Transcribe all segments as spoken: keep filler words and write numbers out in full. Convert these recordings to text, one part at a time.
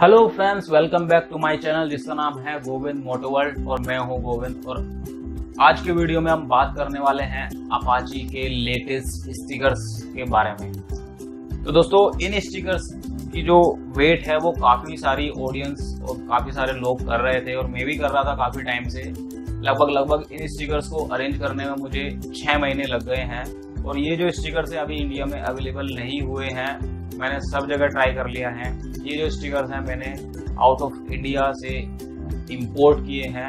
Hello friends, welcome back to my channel जिसका नाम है गोविंद मोटोवर्ल्ड और मैं हूं गोविंद। और आज के वीडियो में हम बात करने वाले हैं अपाची के लेटेस्ट स्टिकर्स के बारे में। तो दोस्तों, इन स्टिकर्स की जो वेट है वो काफ़ी सारी ऑडियंस और काफ़ी सारे लोग कर रहे थे और मैं भी कर रहा था काफ़ी टाइम से। लगभग लगभग इन स्टिकर्स को अरेंज करने में मुझे छः महीने लग गए हैं और ये जो स्टिकर्स हैं अभी इंडिया में अवेलेबल नहीं हुए हैं। मैंने सब जगह ट्राई कर लिया है। ये जो स्टिकर्स हैं मैंने आउट ऑफ इंडिया से इंपोर्ट किए हैं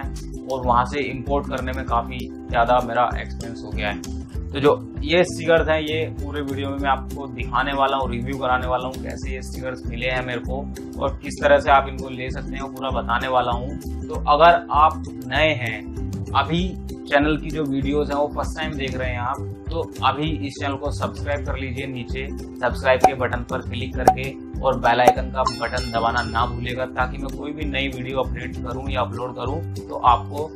और वहाँ से इंपोर्ट करने में काफ़ी ज़्यादा मेरा एक्सपेंस हो गया है। तो जो ये स्टिकर्स हैं ये पूरे वीडियो में मैं आपको दिखाने वाला हूँ, रिव्यू कराने वाला हूँ कैसे ये स्टिकर्स मिले हैं मेरे को और किस तरह से आप इनको ले सकते हैं, पूरा बताने वाला हूँ। तो अगर आप नए हैं, अभी चैनल की जो वीडियोस हैं वो फर्स्ट टाइम देख रहे हैं आप, तो अभी इस चैनल को सब्सक्राइब कर लीजिए नीचे सब्सक्राइब के बटन पर क्लिक करके, और बेल आइकन का बटन दबाना ना भूलिएगा ताकि मैं कोई भी नई वीडियो अपडेट करूं या अपलोड करूं तो आपको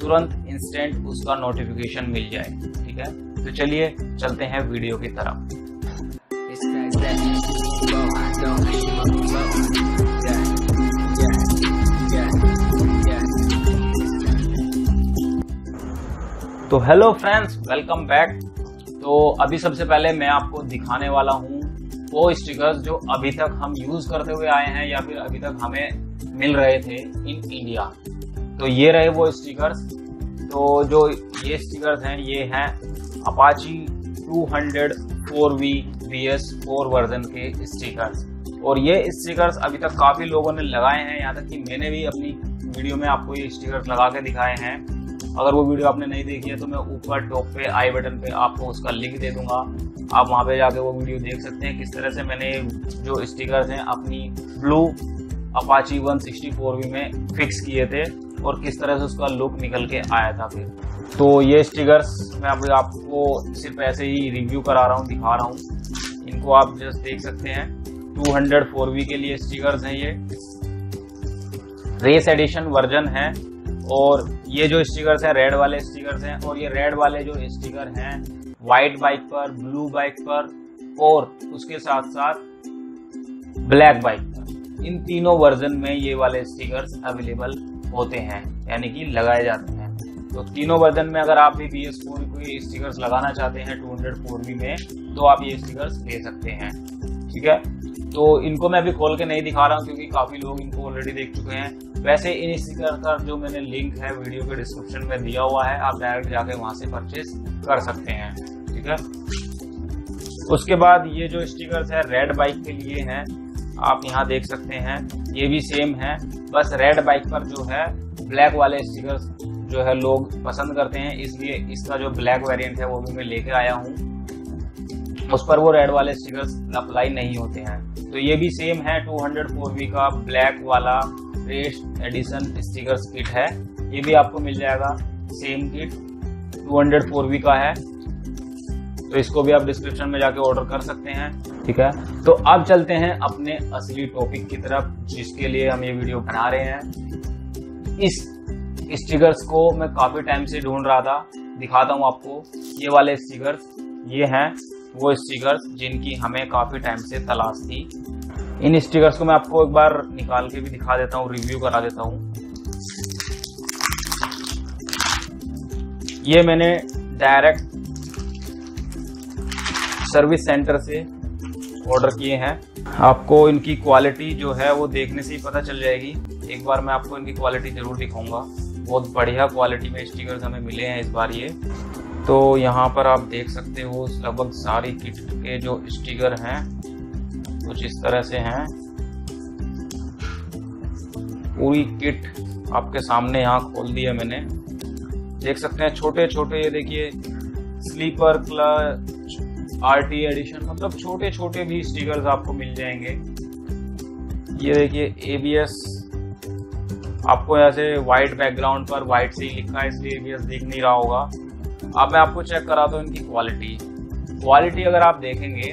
तुरंत इंस्टेंट उसका नोटिफिकेशन मिल जाए। ठीक है, तो चलिए चलते हैं वीडियो की तरफ। तो हेलो फ्रेंड्स, वेलकम बैक। तो अभी सबसे पहले मैं आपको दिखाने वाला हूँ वो स्टिकर्स जो अभी तक हम यूज़ करते हुए आए हैं या फिर अभी तक हमें मिल रहे थे इन इंडिया। तो ये रहे वो स्टिकर्स। तो जो ये स्टिकर्स हैं ये हैं Apache two hundred four V B S four version के स्टिकर्स। और ये स्टिकर्स अभी तक काफ़ी लोगों ने लगाए हैं, यहाँ तक कि मैंने भी अपनी वीडियो में आपको ये स्टिकर्स लगा के दिखाए हैं। अगर वो वीडियो आपने नहीं देखी है तो मैं ऊपर टॉप पे आई बटन पे आपको उसका लिंक दे दूंगा, आप वहाँ पे जाके वो वीडियो देख सकते हैं किस तरह से मैंने जो स्टिकर्स हैं अपनी blue Apache one sixty four V में फिक्स किए थे और किस तरह से उसका लुक निकल के आया था फिर। तो ये स्टिकर्स मैं अभी आपको सिर्फ ऐसे ही रिव्यू करा रहा हूँ, दिखा रहा हूँ, इनको आप जस्ट देख सकते हैं। टू हंड्रेड फोर वी के लिए स्टिकर्स हैं, ये रेस एडिशन वर्जन है। और ये जो स्टिकर्स हैं रेड वाले स्टिकर्स हैं, और ये रेड वाले जो स्टिकर हैं वाइट बाइक पर, ब्लू बाइक पर और उसके साथ साथ ब्लैक बाइक पर, इन तीनों वर्जन में ये वाले स्टिकर्स अवेलेबल होते हैं यानी कि लगाए जाते हैं। तो तीनों वर्जन में अगर आप भी बी एस फोर के स्टिकर्स लगाना चाहते हैं टू हंड्रेड फोर वी में तो आप ये स्टिकर्स ले सकते हैं। ठीक है, तो इनको मैं अभी खोल के नहीं दिखा रहा हूँ क्योंकि काफ़ी लोग इनको ऑलरेडी देख चुके हैं। वैसे इन स्टिकर का जो मैंने लिंक है वीडियो के डिस्क्रिप्शन में दिया हुआ है, आप डायरेक्ट जाके वहाँ से परचेज कर सकते हैं। ठीक है, उसके बाद ये जो स्टिकर्स है रेड बाइक के लिए हैं, आप यहाँ देख सकते हैं ये भी सेम है, बस रेड बाइक पर जो है ब्लैक वाले स्टिकर्स जो है लोग पसंद करते हैं, इसलिए इसका जो ब्लैक वेरियंट है वो भी मैं लेके आया हूँ। उस पर वो रेड वाले स्टिकर्स अप्लाई नहीं होते हैं। तो ये भी सेम है, टू हंड्रेड फोर वी का ब्लैक वाला रेस एडिशन स्टिकर्स किट है, ये भी आपको मिल जाएगा। Same kit two hundred four V का है, तो इसको भी आप डिस्क्रिप्शन में जाके ऑर्डर कर सकते हैं। ठीक है, तो अब चलते हैं अपने असली टॉपिक की तरफ जिसके लिए हम ये वीडियो बना रहे हैं। इस स्टिकर्स को मैं काफ़ी टाइम से ढूंढ रहा था, दिखाता हूँ आपको। ये वाले स्टिकर्स ये हैं वो स्टिकर्स जिनकी हमें काफ़ी टाइम से तलाश थी। इन स्टिकर्स को मैं आपको एक बार निकाल के भी दिखा देता हूँ, रिव्यू करा देता हूँ। ये मैंने डायरेक्ट सर्विस सेंटर से ऑर्डर किए हैं। आपको इनकी क्वालिटी जो है वो देखने से ही पता चल जाएगी। एक बार मैं आपको इनकी क्वालिटी ज़रूर दिखाऊंगा, बहुत बढ़िया क्वालिटी में स्टिकर्स हमें मिले हैं इस बार ये। तो यहाँ पर आप देख सकते हो लगभग सारी किट के जो स्टिकर हैं कुछ इस तरह से हैं, पूरी किट आपके सामने यहाँ खोल दी है मैंने, देख सकते हैं। छोटे छोटे ये देखिए slipper clutch R T edition, मतलब छोटे छोटे भी स्टिकर्स आपको मिल जाएंगे। ये देखिए ए बी एस, आपको ऐसे वाइट बैकग्राउंड पर वाइट से ही लिखा है इसलिए ए बी एस दिख नहीं रहा होगा। अब मैं आपको चेक कराता हूँ इनकी क्वालिटी। क्वालिटी अगर आप देखेंगे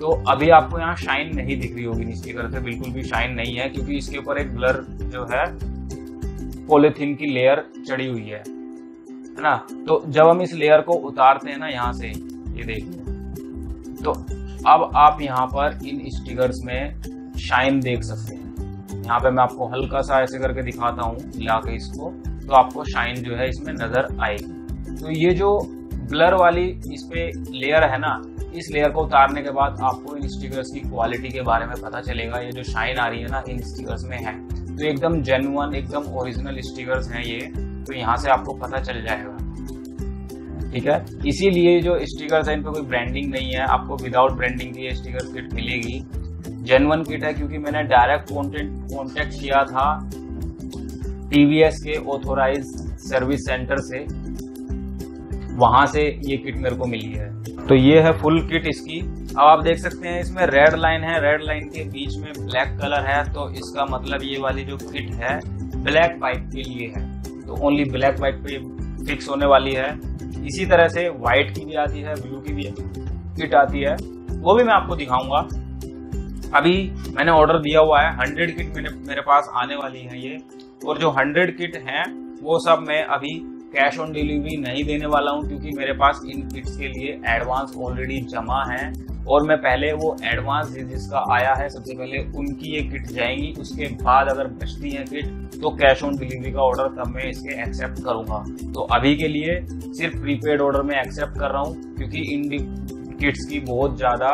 तो अभी आपको यहाँ शाइन नहीं दिख रही होगी स्टिकर से, बिल्कुल भी शाइन नहीं है क्योंकि इसके ऊपर एक ब्लर जो है पॉलीथीन की लेयर चढ़ी हुई है ना। तो जब हम इस लेयर को उतारते हैं ना यहाँ से, ये देखिए, तो अब आप यहाँ पर इन स्टिकर्स में शाइन देख सकते हैं। यहाँ पे मैं आपको हल्का सा ऐसे करके दिखाता हूँ हिला के इसको, तो आपको शाइन जो है इसमें नजर आएगी। तो ये जो ब्लर वाली इसपे लेयर है ना, इस लेयर को उतारने के बाद आपको इन स्टिकर्स की क्वालिटी के बारे में पता चलेगा। ये जो शाइन आ रही है ना इन स्टिकर्स में है, तो एकदम जेन्युइन एकदम ओरिजिनल स्टिकर्स हैं ये, तो यहाँ से आपको पता चल जाएगा। ठीक है, इसीलिए जो स्टिकर्स है इन पर कोई ब्रांडिंग नहीं है, आपको विदाउट ब्रांडिंग की ये स्टिकर किट मिलेगी। जेन्युइन किट है क्योंकि मैंने डायरेक्ट कॉन्टेक्ट कॉन्टेक्ट किया था टीवीएस के ऑथोराइज सर्विस सेंटर से, वहां से ये किट मेरे को मिली है। तो ये है फुल किट इसकी। अब आप देख सकते हैं इसमें रेड लाइन है, रेड लाइन के बीच में ब्लैक कलर है, तो इसका मतलब ये वाली जो किट है ब्लैक बाइक के लिए है, तो ओनली ब्लैक बाइक पे फिक्स होने वाली है। इसी तरह से व्हाइट की भी आती है, ब्लू की भी किट आती है, वो भी मैं आपको दिखाऊंगा। अभी मैंने ऑर्डर दिया हुआ है, हंड्रेड किट मेरे, मेरे पास आने वाली है ये, और जो हंड्रेड किट है वो सब मैं अभी कैश ऑन डिलीवरी नहीं देने वाला हूं, क्योंकि मेरे पास इन किट्स के लिए एडवांस ऑलरेडी जमा है, और मैं पहले वो एडवांस जिसका आया है सबसे पहले उनकी ये किट जाएंगी, उसके बाद अगर बचती है किट तो कैश ऑन डिलीवरी का ऑर्डर तब मैं इसके एक्सेप्ट करूंगा। तो अभी के लिए सिर्फ प्रीपेड ऑर्डर में एक्सेप्ट कर रहा हूँ, क्योंकि इन किट्स की बहुत ज़्यादा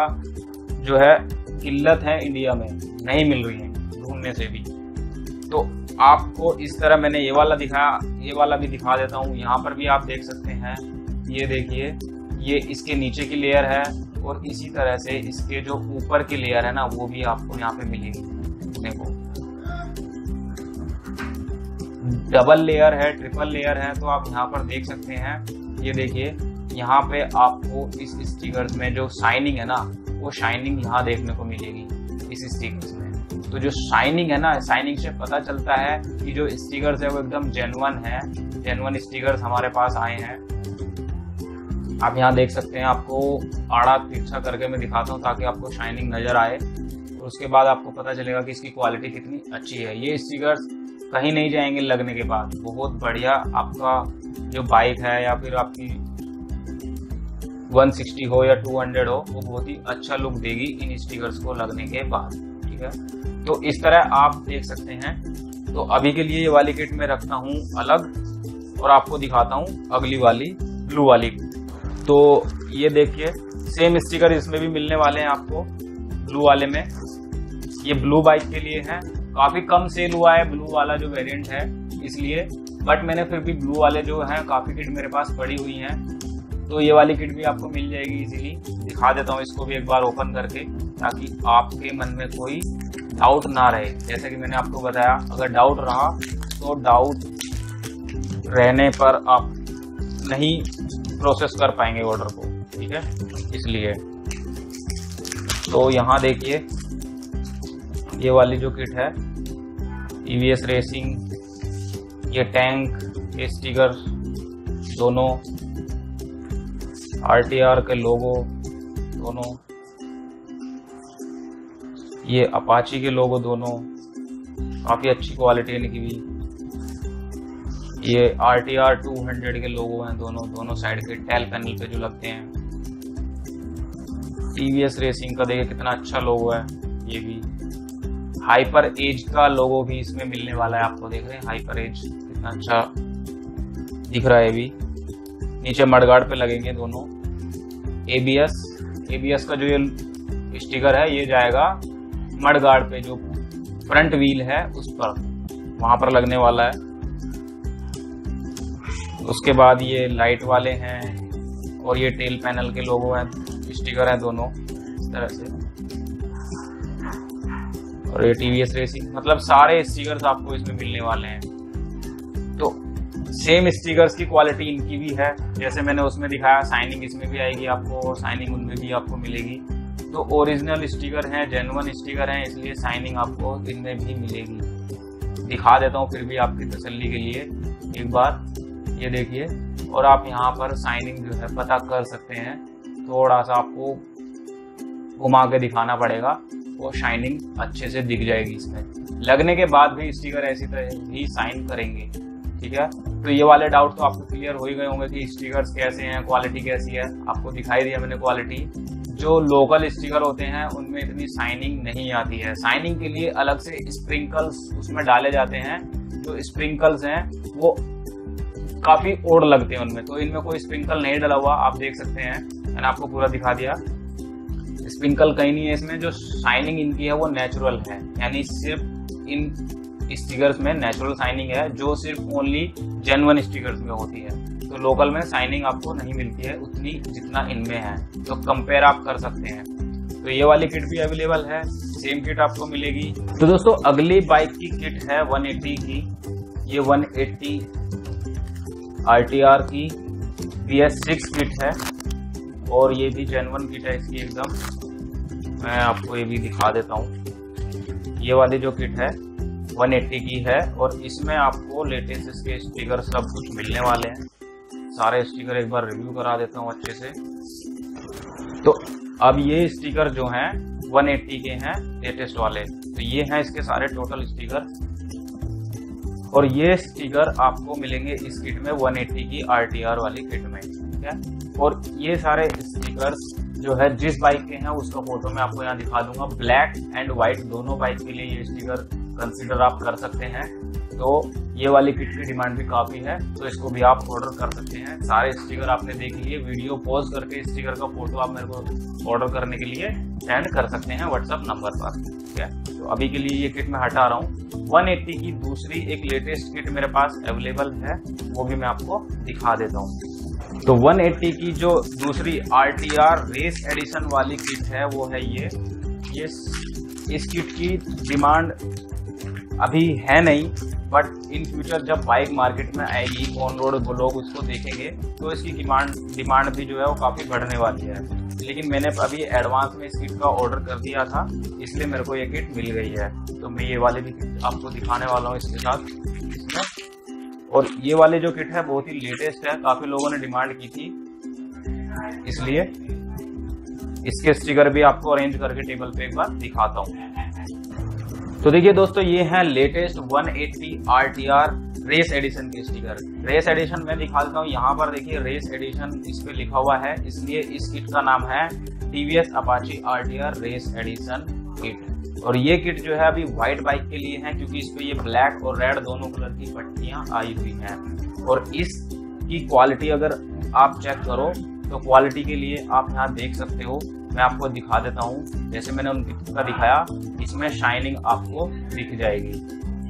जो है किल्लत है इंडिया में, नहीं मिल रही है ढूंढने से भी। तो आपको इस तरह मैंने ये वाला दिखाया, ये वाला भी दिखा देता हूँ। यहाँ पर भी आप देख सकते हैं, ये देखिए ये इसके नीचे की लेयर है, और इसी तरह से इसके जो ऊपर की लेयर है ना वो भी आपको यहाँ पे मिलेगी। देखो डबल लेयर है, ट्रिपल लेयर है, तो आप यहाँ पर देख सकते हैं। ये देखिए यहाँ पे आपको इस स्टिकर्स में जो शाइनिंग है ना वो शाइनिंग यहाँ देखने को मिलेगी इस स्टिकर्स में। तो जो शाइनिंग है ना, शाइनिंग से पता चलता है कि जो स्टिकर्स है वो एकदम जेन्युइन है, जेन्युइन स्टिकर्स हमारे पास आए हैं। आप यहाँ देख सकते हैं, आपको आड़ा तिरछा करके मैं दिखाता हूँ ताकि आपको शाइनिंग नजर आए, और उसके बाद आपको पता चलेगा कि इसकी क्वालिटी कितनी अच्छी है। ये स्टिकर्स कहीं नहीं जाएंगे लगने के बाद, बहुत बढ़िया। आपका जो बाइक है या फिर आपकी एक सौ साठ हो या दो सौ हो, वो बहुत ही अच्छा लुक देगी इन स्टिकर्स को लगने के बाद। ठीक है, तो इस तरह आप देख सकते हैं। तो अभी के लिए ये वाली किट में रखता हूँ अलग, और आपको दिखाता हूँ अगली वाली ब्लू वाली। तो ये देखिए सेम स्टिकर इसमें भी मिलने वाले हैं आपको ब्लू वाले में। ये ब्लू बाइक के लिए है, काफ़ी कम सेल हुआ है ब्लू वाला जो वेरिएंट है इसलिए, बट मैंने फिर भी ब्लू वाले जो हैं काफ़ी किट मेरे पास पड़ी हुई हैं, तो ये वाली किट भी आपको मिल जाएगी इजीली। दिखा देता हूँ इसको भी एक बार ओपन करके, ताकि आपके मन में कोई डाउट ना रहे। जैसे कि मैंने आपको बताया, अगर डाउट रहा तो डाउट रहने पर आप नहीं प्रोसेस कर पाएंगे ऑर्डर को। ठीक है, इसलिए तो यहाँ देखिए ये वाली जो किट है ई वी एस रेसिंग, ये टैंक, ये स्टिकर दोनों, आर टी आर के लोगो दोनों, ये अपाची के लोगो दोनों, काफ़ी अच्छी क्वालिटी इनकी भी। ये R T R two hundred के लोगो हैं दोनों, दोनों साइड के टेल पैनल पे जो लगते हैं। टीवीएस रेसिंग का देखिए कितना अच्छा लोगो है ये भी। हाइपर एज का लोगो भी इसमें मिलने वाला है, आपको देख रहे हैं हाइपर एज कितना अच्छा दिख रहा है भी। नीचे मडगार्ड पे लगेंगे दोनों। एबीएस एबीएस का जो ये स्टिकर है ये जाएगा मडगार्ड पे, जो फ्रंट व्हील है उस पर, वहाँ पर लगने वाला है। उसके बाद ये लाइट वाले हैं, और ये टेल पैनल के लोगो हैं, स्टिकर हैं दोनों इस तरह से, और ये टीवीएस रेसिंग, मतलब सारे स्टिकर्स आपको इसमें मिलने वाले हैं। तो सेम स्टिकर्स की क्वालिटी इनकी भी है, जैसे मैंने उसमें दिखाया शाइनिंग इसमें भी आएगी आपको, और शाइनिंग उनमें भी आपको मिलेगी। तो ओरिजिनल स्टिकर हैं, जेन्युइन स्टिकर हैं, इसलिए शाइनिंग आपको इनमें भी मिलेगी। दिखा देता हूँ फिर भी आपकी तसल्ली के लिए एक बार, ये देखिए, और आप यहाँ पर शाइनिंग जो है पता कर सकते हैं। थोड़ा सा आपको घुमा के दिखाना पड़ेगा, वो शाइनिंग अच्छे से दिख जाएगी इसमें। लगने के बाद भी स्टिकर ऐसी तरह ही शाइन करेंगे। ठीक है, तो ये वाले डाउट तो आपको क्लियर हो ही गए होंगे कि स्टिकर्स कैसे हैं, क्वालिटी कैसी है। आपको दिखाई दिया मैंने क्वालिटी, जो लोकल स्टिकर होते हैं उनमें इतनी शाइनिंग नहीं आती है। शाइनिंग के लिए अलग से स्प्रिंकल्स उसमें डाले जाते हैं, जो स्प्रिंकल्स हैं वो काफी ओड लगते हैं उनमें, तो इनमें कोई स्प्रिंकल नहीं डाला हुआ। आप देख सकते हैं, मैंने आपको पूरा दिखा दिया, स्प्रिंकल कहीं नहीं है इसमें। जो शाइनिंग इनकी है वो नेचुरल है, यानी सिर्फ इन स्टिकर्स में नेचुरल शाइनिंग है जो सिर्फ ओनली जेन्युइन स्टिकर्स में होती है। तो लोकल में शाइनिंग आपको नहीं मिलती है उतनी जितना इनमें है, तो कंपेयर आप कर सकते हैं। तो ये वाली किट भी अवेलेबल है, सेम किट आपको मिलेगी। तो दोस्तों अगली बाइक की किट है एक सौ अस्सी की, ये एक सौ अस्सी आर टी आर की बी एस सिक्स किट है और ये भी जेन्युइन किट है इसकी एकदम। मैं आपको ये भी दिखा देता हूँ, ये वाली जो किट है एक सौ अस्सी की है और इसमें आपको लेटेस्ट इसके स्टिकर सब कुछ मिलने वाले हैं। सारे स्टिकर एक बार रिव्यू करा देता हूँ अच्छे से। तो अब ये स्टिकर जो हैं एक सौ अस्सी के हैं लेटेस्ट वाले, तो ये हैं इसके सारे टोटल स्टिकर और ये स्टिकर आपको मिलेंगे इस किट में एक सौ अस्सी की आर टी आर वाली किट में, ठीक है। और ये सारे स्टिकर्स जो है जिस बाइक के हैं उसका फोटो मैं आपको यहाँ दिखा दूंगा। ब्लैक एंड व्हाइट दोनों बाइक के लिए ये स्टिकर कंसीडर आप कर सकते हैं। तो ये वाली किट की डिमांड भी काफ़ी है, तो इसको भी आप ऑर्डर कर सकते हैं। सारे स्टिकर आपने देख लिए, वीडियो पॉज करके स्टिकर का फोटो आप मेरे को ऑर्डर करने के लिए सेंड कर सकते हैं व्हाट्सअप नंबर पर, ठीक है। तो अभी के लिए ये किट मैं हटा रहा हूँ। एक सौ अस्सी की दूसरी एक लेटेस्ट किट मेरे पास अवेलेबल है, वो भी मैं आपको दिखा देता हूँ। तो एक सौ अस्सी की जो दूसरी R T R race edition वाली किट है वो है ये ये इस किट की डिमांड अभी है नहीं, बट इन फ्यूचर जब बाइक मार्केट में आएगी, ऑन रोड लोग उसको देखेंगे, तो इसकी डिमांड डिमांड भी जो है वो काफ़ी बढ़ने वाली है। लेकिन मैंने अभी एडवांस में इस किट का ऑर्डर कर दिया था, इसलिए मेरे को ये किट मिल गई है। तो मैं ये वाले भी किट आपको दिखाने वाला हूँ इसके साथ इसमें। और ये वाले जो किट है बहुत ही लेटेस्ट है, काफ़ी लोगों ने डिमांड की थी, इसलिए इसके स्टिकर भी आपको अरेंज करके टेबल पे एक बार दिखाता हूँ। तो देखिए दोस्तों, ये हैं लेटेस्ट एक सौ अस्सी R T R race edition के स्टिकर। रेस एडिशन मैं दिखा देता हूँ, यहाँ पर देखिए रेस एडिशन इस पे लिखा हुआ है, इसलिए इस किट का नाम है TVS Apache R T R race edition kit. और ये किट जो है अभी व्हाइट बाइक के लिए है, क्योंकि इस पे ये ब्लैक और रेड दोनों कलर की पट्टियाँ आई हुई हैं। और इसकी क्वालिटी अगर आप चेक करो तो क्वालिटी के लिए आप यहाँ देख सकते हो, मैं आपको दिखा देता हूँ। जैसे मैंने उनकी का दिखाया, इसमें शाइनिंग आपको दिख जाएगी,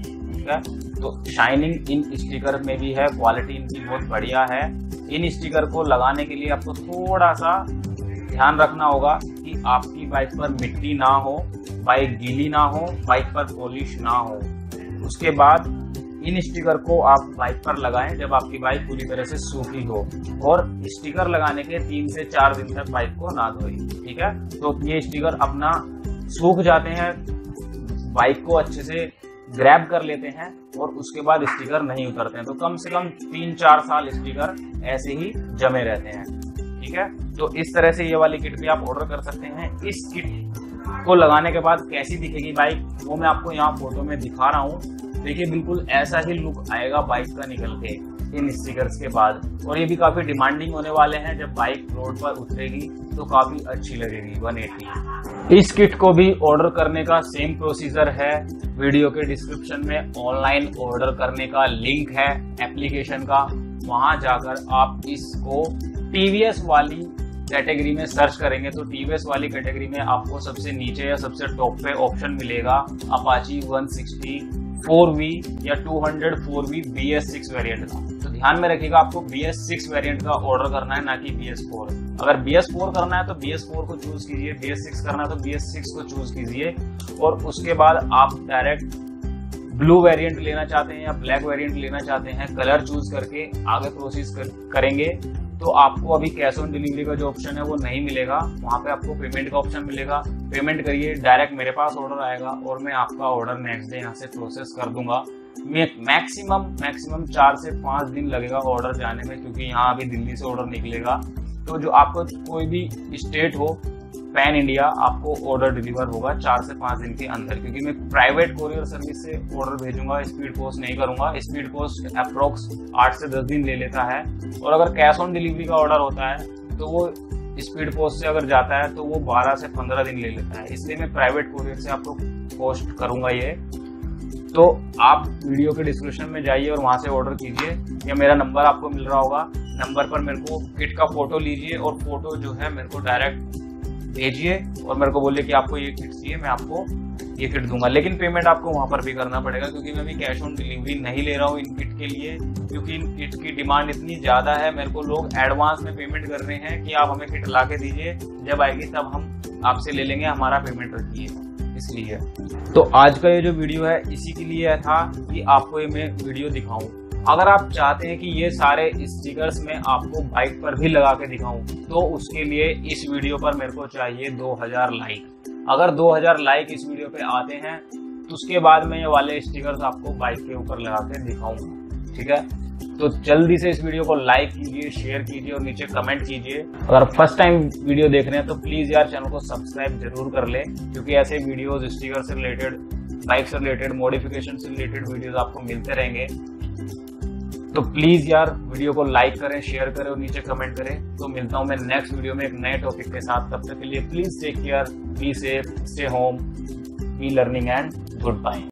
ठीक है। तो शाइनिंग इन स्टिकर में भी है, क्वालिटी इनकी बहुत बढ़िया है। इन स्टिकर को लगाने के लिए आपको थोड़ा सा ध्यान रखना होगा कि आपकी बाइक पर मिट्टी ना हो, बाइक गीली ना हो, बाइक पर पॉलिश ना हो। उसके बाद इन स्टिकर को आप बाइक पर लगाएं जब आपकी बाइक पूरी तरह से सूखी हो, और स्टिकर लगाने के तीन से चार दिन तक बाइक को ना धोएं, ठीक है। तो ये स्टिकर अपना सूख जाते हैं, बाइक को अच्छे से ग्रैब कर लेते हैं और उसके बाद स्टिकर नहीं उतरते हैं। तो कम से कम तीन चार साल स्टिकर ऐसे ही जमे रहते हैं, ठीक है। तो इस तरह से ये वाली किट भी आप ऑर्डर कर सकते हैं। इस किट को लगाने के बाद कैसी दिखेगी बाइक, वो मैं आपको यहाँ फोटो में दिखा रहा हूँ। देखिए बिल्कुल ऐसा ही लुक आएगा बाइक का निकल के इन स्टिकर्स के बाद। और ये भी काफ़ी डिमांडिंग होने वाले हैं, जब बाइक रोड पर उतरेगी तो काफ़ी अच्छी लगेगी एक सौ अस्सी। इस किट को भी ऑर्डर करने का सेम प्रोसीजर है, वीडियो के डिस्क्रिप्शन में ऑनलाइन ऑर्डर करने का लिंक है एप्लीकेशन का, वहाँ जाकर आप इसको टीवीएस वाली कैटेगरी में सर्च करेंगे तो टीवीएस वाली कैटेगरी में आपको सबसे नीचे या सबसे टॉप पे ऑप्शन मिलेगा अपाची एक सौ साठ फोर वी या two hundred four V B S six variant का। तो ध्यान में रखिएगा, आपको बी एस सिक्स वेरिएंट का ऑर्डर करना है, ना कि बी एस फोर। अगर बी एस फोर करना है तो बी एस फोर को चूज कीजिए, बी एस सिक्स करना है तो बी एस सिक्स को चूज कीजिए। और उसके बाद आप डायरेक्ट ब्लू वेरिएंट लेना चाहते हैं या ब्लैक वेरिएंट लेना चाहते हैं, कलर चूज करके आगे प्रोसेस कर, करेंगे तो आपको अभी कैश ऑन डिलीवरी का जो ऑप्शन है वो नहीं मिलेगा, वहाँ पे आपको पेमेंट का ऑप्शन मिलेगा। पेमेंट करिए, डायरेक्ट मेरे पास ऑर्डर आएगा और मैं आपका ऑर्डर नेक्स्ट डे यहाँ से प्रोसेस कर दूंगा। मैक्सिमम मैक्सिमम चार से पाँच दिन लगेगा ऑर्डर जाने में, क्योंकि यहाँ अभी दिल्ली से ऑर्डर निकलेगा। तो जो आपको कोई भी स्टेट हो पैन इंडिया, आपको ऑर्डर डिलीवर होगा चार से पाँच दिन के अंदर, क्योंकि मैं प्राइवेट कोरियर सर्विस से ऑर्डर भेजूंगा, स्पीड पोस्ट नहीं करूंगा। स्पीड पोस्ट अप्रोक्स आठ से दस दिन ले लेता है, और अगर कैश ऑन डिलीवरी का ऑर्डर होता है तो वो स्पीड पोस्ट से अगर जाता है तो वो बारह से पंद्रह दिन ले लेता है, इसलिए मैं प्राइवेट कोरियर से आपको पोस्ट करूंगा ये। तो आप वीडियो के डिस्क्रिप्शन में जाइए और वहां से ऑर्डर कीजिए, या मेरा नंबर आपको मिल रहा होगा, नंबर पर मेरे को किट का फोटो लीजिए और फोटो जो है मेरे को डायरेक्ट भेजिए और मेरे को बोलिए कि आपको ये किट चाहिए, मैं आपको ये किट दूंगा। लेकिन पेमेंट आपको वहां पर भी करना पड़ेगा, क्योंकि मैं भी कैश ऑन डिलीवरी नहीं ले रहा हूँ इन किट के लिए, क्योंकि इन किट की डिमांड इतनी ज़्यादा है, मेरे को लोग एडवांस में पेमेंट कर रहे हैं कि आप हमें किट ला के दीजिए, जब आएगी तब हम आपसे ले लेंगे, हमारा पेमेंट रखिए, इसलिए। तो आज का ये जो वीडियो है इसी के लिए था कि आपको ये मैं वीडियो दिखाऊँ। अगर आप चाहते हैं कि ये सारे स्टिकर्स मैं आपको बाइक पर भी लगा के दिखाऊं, तो उसके लिए इस वीडियो पर मेरे को चाहिए दो हज़ार लाइक। अगर दो हज़ार लाइक इस वीडियो पे आते हैं तो उसके बाद मैं ये वाले स्टिकर्स आपको बाइक के ऊपर लगा के दिखाऊंगा, ठीक है। तो जल्दी से इस वीडियो को लाइक कीजिए, शेयर कीजिए और नीचे कमेंट कीजिए। अगर फर्स्ट टाइम वीडियो देख रहे हैं तो प्लीज़ यार चैनल को सब्सक्राइब जरूर कर ले, क्योंकि ऐसे वीडियोज स्टिकर से रिलेटेड, बाइक से रिलेटेड, मॉडिफिकेशन से रिलेटेड वीडियोज आपको मिलते रहेंगे। तो प्लीज़ यार वीडियो को लाइक करें, शेयर करें और नीचे कमेंट करें। तो मिलता हूँ मैं नेक्स्ट वीडियो में एक नए टॉपिक के साथ, तब तक के लिए please take care, be safe, stay home, be learning and good bye.